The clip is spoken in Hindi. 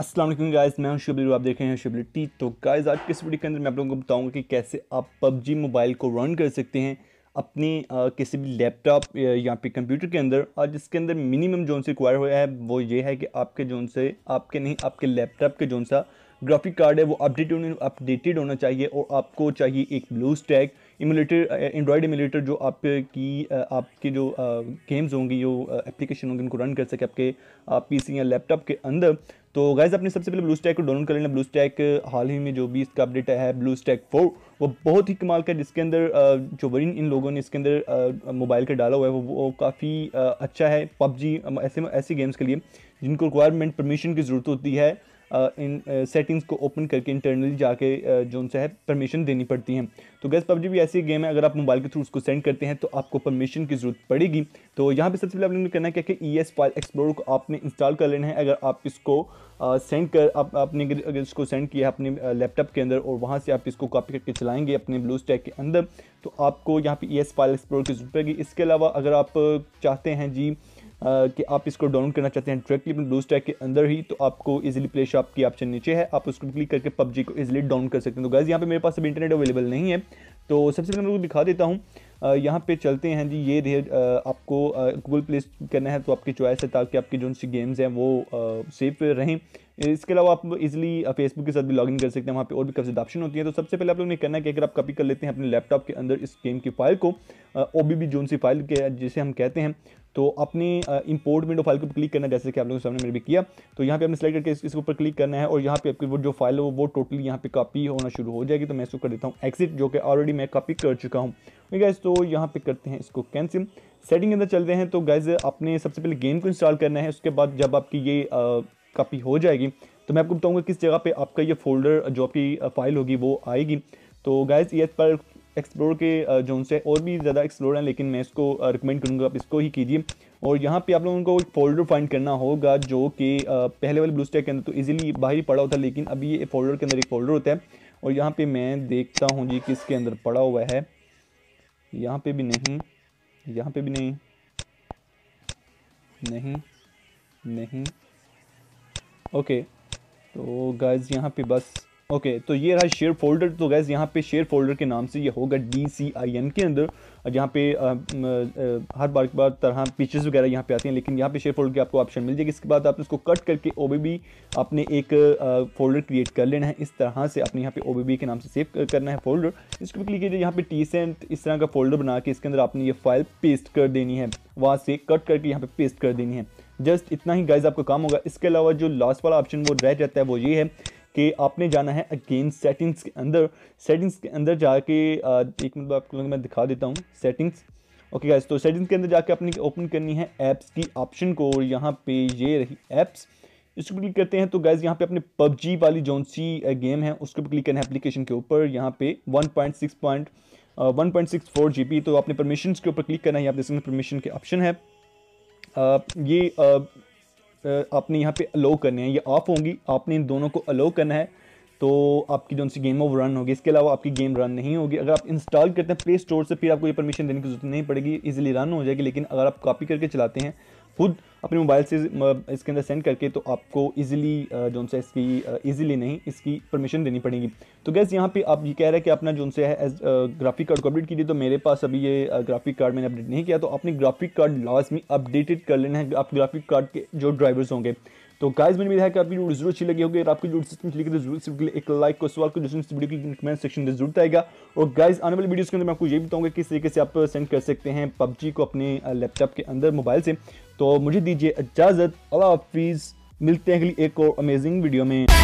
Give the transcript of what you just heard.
अस्सलाम वालेकुम गाइस, मैं हूं शौइब अली, आप देख रहे हैं शौइब अली टी। तो गाइस आज के इस वीडियो के अंदर मैं आप लोगों को बताऊंगा कि कैसे आप PUBG मोबाइल को रन कर सकते हैं अपने किसी भी लैपटॉप या फिर कंप्यूटर के अंदर। और जिसके अंदर मिनिमम जोन से रिक्वायर हुआ है वो ये है कि आपके जोन से आपके लैपटॉप के जोन सा ग्राफिक कार्ड है वो अपडेटेड होना चाहिए, और आपको चाहिए एक BlueStacks एमुलेटर, एंड्रॉयड एमुलेटर जो आपकी जो गेम्स होंगी, जो एप्लीकेशन होंगी उनको रन कर सके आपके पीसी या लैपटॉप के अंदर। तो गाइस आपने सबसे पहले BlueStacks को डाउनलोड कर लेना। BlueStacks हाल ही में जो भी इसका अपडेट आया है BlueStacks 4 वो बहुत ही कमाल का, जिसके अंदर जो वरीन इन लोगों ने इसके अंदर मोबाइल का डाला हुआ है वो काफ़ी अच्छा है PUBG ऐसी गेम्स के लिए जिनको रिक्वायरमेंट परमिशन की ज़रूरत होती है। इन सेटिंग्स को ओपन करके इंटरनली जाके जो उनसे है परमिशन देनी पड़ती हैं। तो गैस PUBG भी ऐसी गेम है, अगर आप मोबाइल के थ्रू उसको सेंड करते हैं तो आपको परमिशन की ज़रूरत पड़ेगी। तो यहाँ पे सबसे पहले आपने करना है क्या कि ES फाइल एक्सप्लोरर को आपने इंस्टॉल कर लेना है। अगर आप इसको आपने इसको सेंड किया है अपने लैपटॉप के अंदर और वहाँ से आप इसको कॉपी करके चलाएँगे अपने BlueStacks के अंदर तो आपको यहाँ पर ES फाइल एक्सप्लोरर की ज़रूरत पड़ेगी। इसके अलावा अगर आप चाहते हैं जी कि आप इसको डाउनलोड करना चाहते हैं डायरेक्टली अपने BlueStacks के अंदर ही, तो आपको इजीली प्ले शॉप की ऑप्शन नीचे है, आप उसको क्लिक करके PUBG को इजीली डाउनलोड कर सकते हैं। तो गाइस यहाँ पे मेरे पास अभी इंटरनेट अवेलेबल नहीं है, तो सबसे पहले मैं आपको दिखा देता हूँ। यहाँ पे चलते हैं जी, ये रहे। आपको Google Play करना है तो आपकी चॉइस है, ताकि आपकी जो सी गेम्स हैं वो सेफ रहें। इसके अलावा आप इजीली फेसबुक के साथ भी लॉगिन कर सकते हैं, वहाँ पे और भी काफ़ी ऑप्शन होती है। तो सबसे पहले आप लोगों ने करना है कि अगर आप कॉपी कर लेते हैं अपने लैपटॉप के अंदर इस गेम की फाइल को, OBB जोन सी फाइल के जिसे हम कहते हैं, तो अपने इंपोर्ट विंडो फाइल को क्लिक करना है, जैसे कि आप लोगों के सामने मैंने भी किया। तो यहाँ पे आपने सेलेक्ट करके इसके ऊपर क्लिक करना है और यहाँ पे आपकी वो जो फाइल है वो टोटली यहाँ पे कॉपी होना शुरू हो जाएगी। तो मैं इसको कर देता हूँ एग्जिट, जो कि ऑलरेडी मैं कॉपी कर चुका हूँ। ठीक है, तो यहाँ पे करते हैं इसको कैंसिल। सेटिंग के अंदर चलते हैं। तो गाइस आपने सबसे पहले गेम को इंस्टॉल करना है, उसके बाद जब आपकी ये कॉपी हो जाएगी तो मैं आपको बताऊँगा किस जगह पर आपका ये फोल्डर जो आपकी फाइल होगी वो आएगी। तो गाइस ये पर एक्सप्लोर के जोन से और भी ज़्यादा एक्सप्लोर हैं, लेकिन मैं इसको रिकमेंड करूँगा आप इसको ही कीजिए। और यहाँ पे आप लोगों को एक फोल्डर फाइंड करना होगा जो कि पहले वाले BlueStacks के अंदर तो इजीली बाहर ही पड़ा होता है, लेकिन अभी ये फोल्डर के अंदर एक फोल्डर होता है। और यहाँ पे मैं देखता हूँ जी किसके अंदर पड़ा हुआ है। यहाँ पर भी नहीं, यहाँ पर भी नहीं, नहीं, नहीं, ओके। तो गाइस यहाँ पर बस ओके तो ये रहा शेयर फोल्डर। तो गैस यहाँ पे शेयर फोल्डर के नाम से ये होगा DCIM के अंदर, जहाँ पे हर बार के बाद तरह पिक्चर्स वगैरह यहाँ पे आती हैं, लेकिन यहाँ पे शेयर फोल्डर की आपको ऑप्शन मिल जाएगी। इसके बाद आप इसको कट करके OBB आपने एक फोल्डर क्रिएट कर लेना है। इस तरह से आपने यहाँ पे OBB के नाम से सेव करना है फोल्डर। इसको क्लिक कीजिए, यहाँ पे TSENT इस तरह का फोल्डर बना के इसके अंदर आपने ये फाइल पेस्ट कर देनी है, वहाँ से कट करके यहाँ पे पेस्ट कर देनी है। जस्ट इतना ही गाइज आपका काम होगा। इसके अलावा जो लास्ट वाला ऑप्शन वो रह जाता है वो ये है कि आपने जाना है अगेन सेटिंग्स के अंदर। सेटिंग्स के अंदर जाके एक मिनट आपको मैं दिखा देता हूँ सेटिंग्स। ओके गाइस, तो सेटिंग्स के अंदर जाके आपने ओपन करनी है ऐप्स की ऑप्शन को, और यहाँ पे ये रही ऐप्स, इसको क्लिक करते हैं। तो गाइस यहाँ पे अपने PUBG वाली जोन सी गेम है उसको भी क्लिक करना है एप्लीकेशन के ऊपर। यहाँ पे 1.64 GB, तो आपने परमिशन के ऊपर क्लिक करना है। यहाँ पे परमिशन के ऑप्शन है, ये आपने यहाँ पे अलाउ करने हैं, ये ऑफ होंगी, आपने इन दोनों को अलाउ करना है तो आपकी जो सी गेम वो रन होगी। इसके अलावा आपकी गेम रन नहीं होगी। अगर आप इंस्टॉल करते हैं प्ले स्टोर से फिर आपको ये परमिशन देने की जरूरत नहीं पड़ेगी, इजीली रन हो जाएगी। लेकिन अगर आप कॉपी करके चलाते हैं खुद अपने मोबाइल से इसके अंदर सेंड करके, तो आपको इजीली जो उनसे इसकी इजीली नहीं इसकी परमिशन देनी पड़ेगी। तो गैस यहाँ पे आप ये कह रहे हैं कि अपना जो उनसे है ग्राफिक कार्ड को अपडेट कीजिए, तो मेरे पास अभी ये ग्राफिक कार्ड मैंने अपडेट नहीं किया। तो आपने ग्राफिक कार्ड लाजमी अपडेटेड कर लेना है, आप ग्राफिक कार्ड के जो ड्राइवर्स होंगे। तो गाइस मैंने भी है कि आपकी वीडियो जरूर अच्छी लगी होगी। अगर आपकी वीडियो अच्छी लगी तो जरूर एक लाइक को सवाल को जिसमें वीडियो की कमेंट सेक्शन में जरूर आएगा। और गाइस आने वाली वीडियोस के अंदर मैं आपको ये बताऊंगा किस तरीके से आप सेंड कर सकते हैं PUBG को अपने लैपटॉप के अंदर मोबाइल से। तो मुझे दीजिए इजाज़त, अल्लाह हाफिज़, मिलते हैं अगली एक और अमेजिंग वीडियो में।